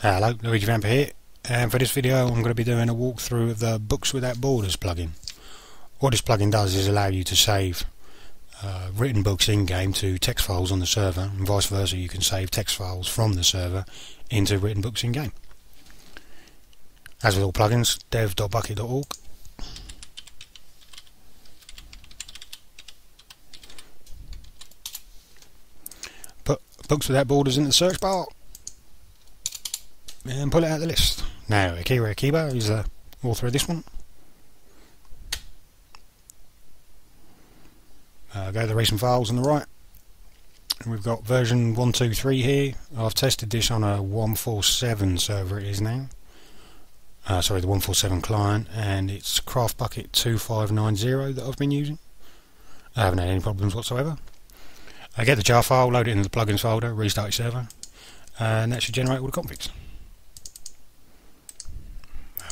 Hello, Luigi Vampa here, and for this video I'm going to be doing a walkthrough of the Books Without Borders plugin. What this plugin does is allow you to save written books in-game to text files on the server, and vice versa. You can save text files from the server into written books in-game. As with all plugins, dev.bukkit.org. Put Books Without Borders in the search bar and pull it out of the list. Now, Akira Akiba is the author of this one. Go to the recent files on the right. And we've got version 123 here. I've tested this on a 147 server it is now. Sorry, the 147 client, and it's CraftBukkit 2590 that I've been using. I haven't had any problems whatsoever. I get the jar file, load it into the plugins folder, restart your server, and that should generate all the configs.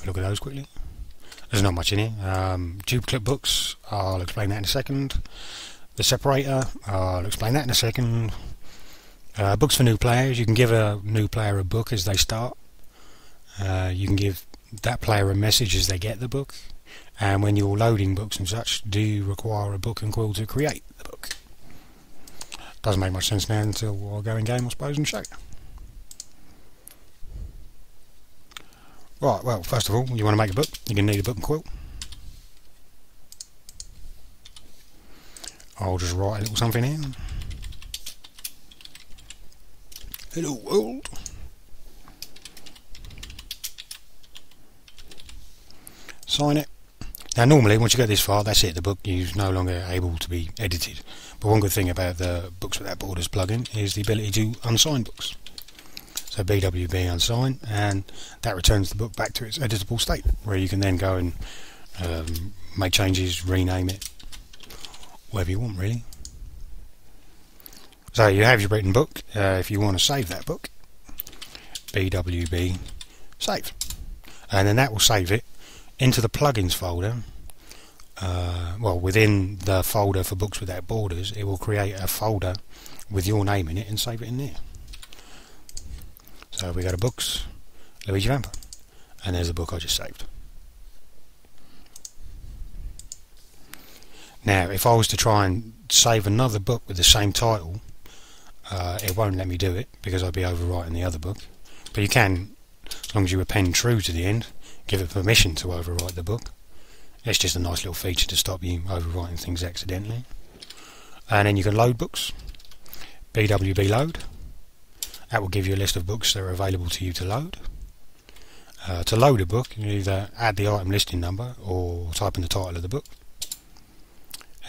Look at those quickly. There's not much in here. Duplicate books, I'll explain that in a second. The separator, I'll explain that in a second. Books for new players, you can give a new player a book as they start. You can give that player a message as they get the book. And when you're loading books and such, do you require a book and quill to create the book? Doesn't make much sense now until I go in game, I suppose, and show you. Right, well, first of all, you want to make a book, you're going to need a book and quill. I'll just write a little something in. Hello world. Sign it. Now normally, once you get this far, that's it, the book is no longer able to be edited. But one good thing about the Books Without Borders plugin is the ability to unsign books. So BWB unsigned, and that returns the book back to its editable state, where you can then go and make changes, rename it, whatever you want really. So you have your written book. If you want to save that book, BWB save, and then that will save it into the plugins folder. Well, within the folder for Books Without Borders, it will create a folder with your name in it and save it in there. So we go to Books, Luigi Vampa, and there's the book I just saved. Now, if I was to try and save another book with the same title, it won't let me do it because I'd be overwriting the other book. But you can, as long as you append true to the end, give it permission to overwrite the book. It's just a nice little feature to stop you overwriting things accidentally. And then you can load books, BWB load. That will give you a list of books that are available to you to load. To load a book, you either add the item listing number or type in the title of the book.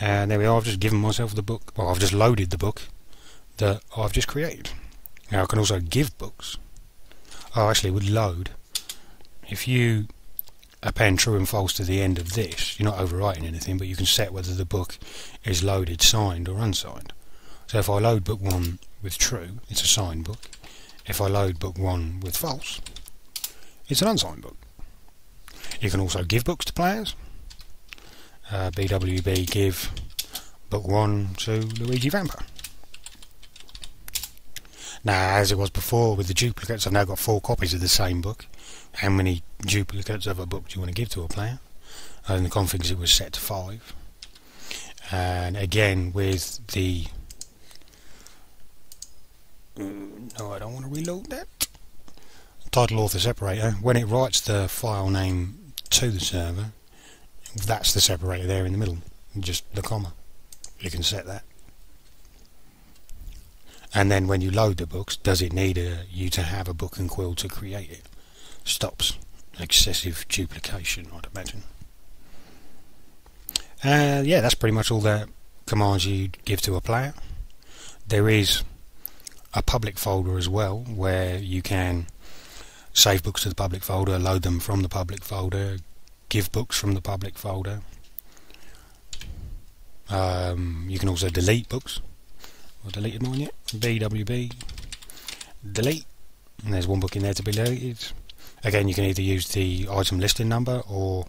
And there we are, I've just given myself the book, well, I've just loaded the book that I've just created. Now I can also give books. Oh, actually, with load, if you append true and false to the end of this, you're not overwriting anything, but you can set whether the book is loaded, signed or unsigned. So if I load book 1 with true, it's a signed book. If I load book 1 with false, it's an unsigned book. You can also give books to players. BWB give book 1 to Luigi Vampa. Now, as it was before with the duplicates, I've now got 4 copies of the same book. How many duplicates of a book do you want to give to a player? In the configs it was set to 5. And again with the... No, I don't want to reload that. Title author separator. When it writes the file name to the server, that's the separator there in the middle. Just the comma. You can set that. And then when you load the books, does it need you to have a book and quill to create it? Stops excessive duplication, I'd imagine. Yeah, that's pretty much all the commands you give to a player. There is a public folder as well, where you can save books to the public folder, load them from the public folder, give books from the public folder. You can also delete books. I've deleted mine yet. BWB delete, and there's one book in there to be deleted. Again, you can either use the item listing number or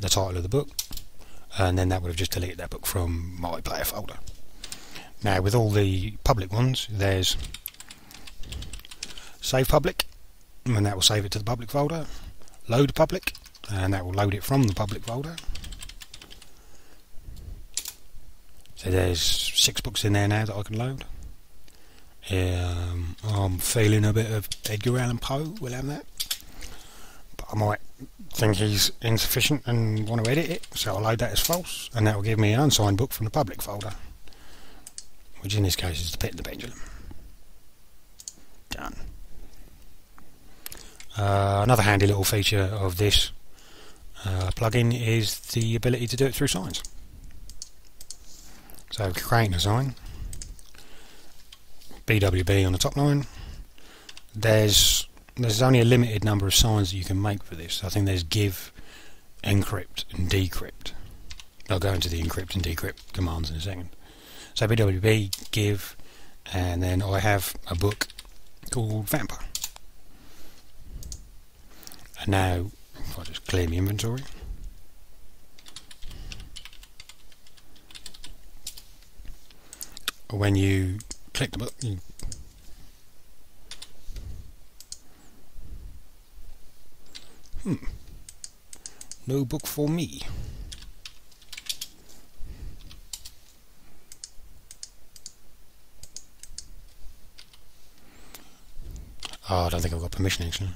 the title of the book, and then that would have just deleted that book from my player folder. Now, with all the public ones, there's save public, and that will save it to the public folder. Load public, and that will load it from the public folder. So there's 6 books in there now that I can load. I'm feeling a bit of Edgar Allan Poe, we'll have that. But I might think he's insufficient and want to edit it, so I'll load that as false, and that will give me an unsigned book from the public folder, which in this case is The Pit and the Pendulum. Done. Another handy little feature of this plugin is the ability to do it through signs. So creating a sign, BWB on the top line. There's only a limited number of signs that you can make for this. I think there's give, encrypt and decrypt. I'll go into the encrypt and decrypt commands in a second. So BWB, give, and then I have a book called Vampa. And now if I just clear my inventory, when you click the book, no book for me. Oh, I don't think I've got permission actually.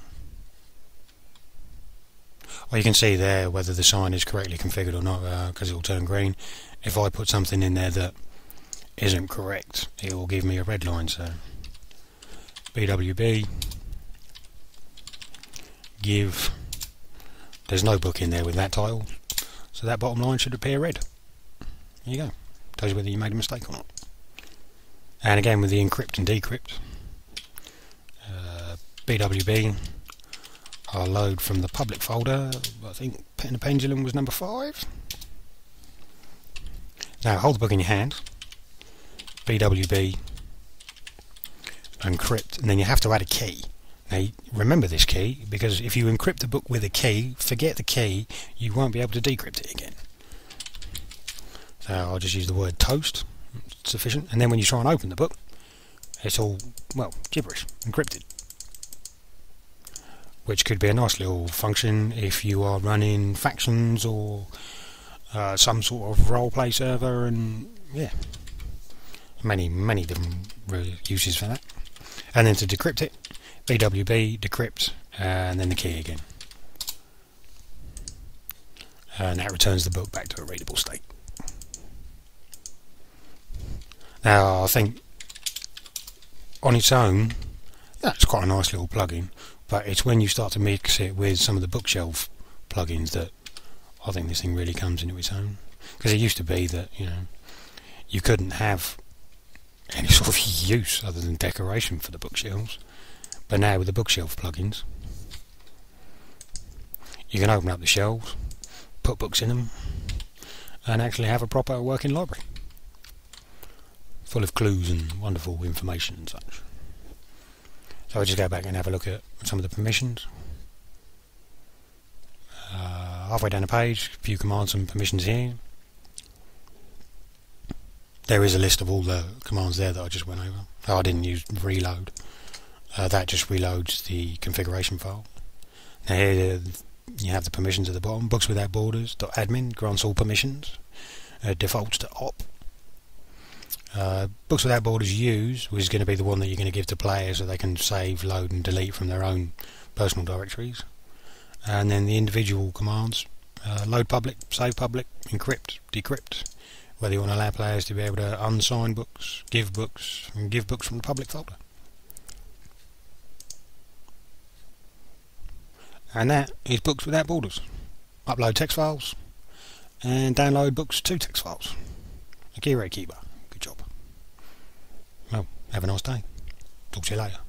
Well, you can see there whether the sign is correctly configured or not, because it will turn green. If I put something in there that isn't correct, it will give me a red line. So BWB, give, there's no book in there with that title, so that bottom line should appear red. There you go, tells you whether you made a mistake or not. And again with the encrypt and decrypt, BWB, I'll load from the public folder. I think Pit and the Pendulum was number 5. Now hold the book in your hand, BWB, encrypt, and then you have to add a key. Now remember this key, because if you encrypt the book with a key, forget the key, you won't be able to decrypt it again. So I'll just use the word toast, it's sufficient, and then when you try and open the book, it's all, well, gibberish, encrypted. Which could be a nice little function if you are running factions or some sort of roleplay server, and yeah, many different uses for that. And then to decrypt it, BWB, decrypt, and then the key again. And that returns the book back to a readable state. Now I think on its own, that's quite a nice little plugin. But it's when you start to mix it with some of the bookshelf plugins that I think this thing really comes into its own. Because it used to be that, you know, you couldn't have any sort of use other than decoration for the bookshelves. But now with the bookshelf plugins, you can open up the shelves, put books in them, and actually have a proper working library full of clues and wonderful information and such. So I'll just go back and have a look at some of the permissions. Halfway down the page, view commands and permissions here. There is a list of all the commands there that I just went over. Oh, I didn't use reload. That just reloads the configuration file. Now here you have the permissions at the bottom. Books Without Borders, .admin grants all permissions. Defaults to op. Books Without Borders use is going to be the one that you're going to give to players so they can save, load and delete from their own personal directories. And then the individual commands, load public, save public, encrypt, decrypt, whether you want to allow players to be able to unsign books, give books, and give books from the public folder. And that is Books Without Borders. Upload text files and download books to text files. Akira Akiba. Have a nice day. Talk to you later.